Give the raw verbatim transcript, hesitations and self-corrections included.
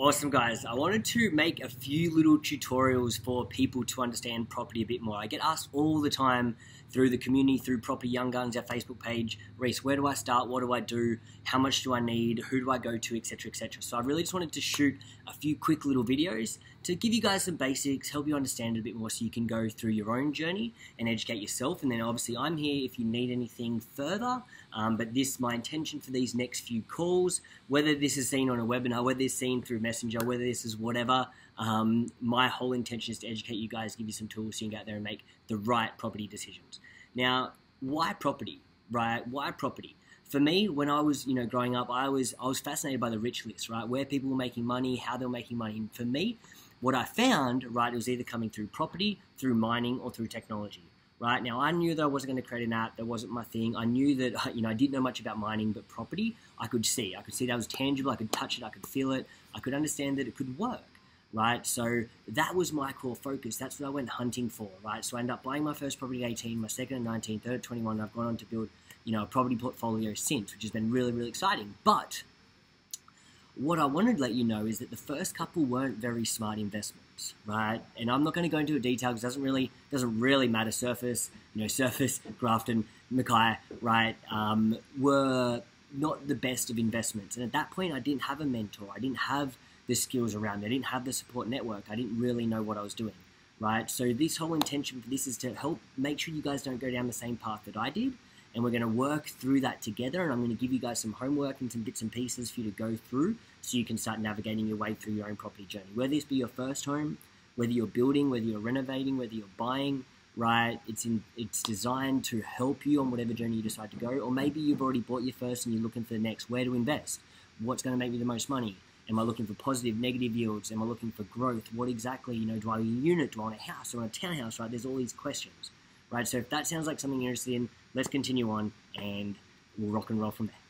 Awesome guys, I wanted to make a few little tutorials for people to understand property a bit more. I get asked all the time through the community, through Proper Young Guns, our Facebook page, Reese, where do I start, what do I do, how much do I need, who do I go to, etc, et cetera. So I really just wanted to shoot a few quick little videos to give you guys some basics, help you understand it a bit more so you can go through your own journey and educate yourself. And then obviously I'm here if you need anything further, um, but this, my intention for these next few calls, whether this is seen on a webinar, whether it's seen through Messenger, whether this is whatever, um, my whole intention is to educate you guys, give you some tools so you can go out there and make the right property decisions. Now, why property, right? Why property? For me, when I was, you know, growing up, I was I was fascinated by the rich list, right? Where people were making money, how they were making money. And for me, what I found, right, it was either coming through property, through mining, or through technology. Right? Now, I knew that I wasn't going to create an app. That wasn't my thing. I knew that, you know, I didn't know much about mining, but property, I could see. I could see that was tangible. I could touch it. I could feel it. I could understand that it could work, right? So that was my core focus. That's what I went hunting for, right? So I ended up buying my first property at eighteen, my second at nineteen, third at twenty-one, and I've gone on to build, you know, a property portfolio since, which has been really, really exciting. But what I wanted to let you know is that the first couple weren't very smart investments, right? And I'm not going to go into detail because it doesn't really, doesn't really matter. Surface, you know, Surface, Grafton, Mackay, right, um, were not the best of investments. And at that point, I didn't have a mentor. I didn't have the skills around me. I didn't have the support network. I didn't really know what I was doing, right? So this whole intention for this is to help make sure you guys don't go down the same path that I did. And we're going to work through that together, and I'm going to give you guys some homework and some bits and pieces for you to go through so you can start navigating your way through your own property journey. Whether this be your first home, whether you're building, whether you're renovating, whether you're buying, right? It's in, it's designed to help you on whatever journey you decide to go. Or maybe you've already bought your first and you're looking for the next. Where to invest? What's going to make me the most money? Am I looking for positive, negative yields? Am I looking for growth? What exactly, you know, do I want a unit? Do I want a house? Do I want a townhouse, right? There's all these questions, right? So if that sounds like something you're interested in, let's continue on and we'll rock and roll from there.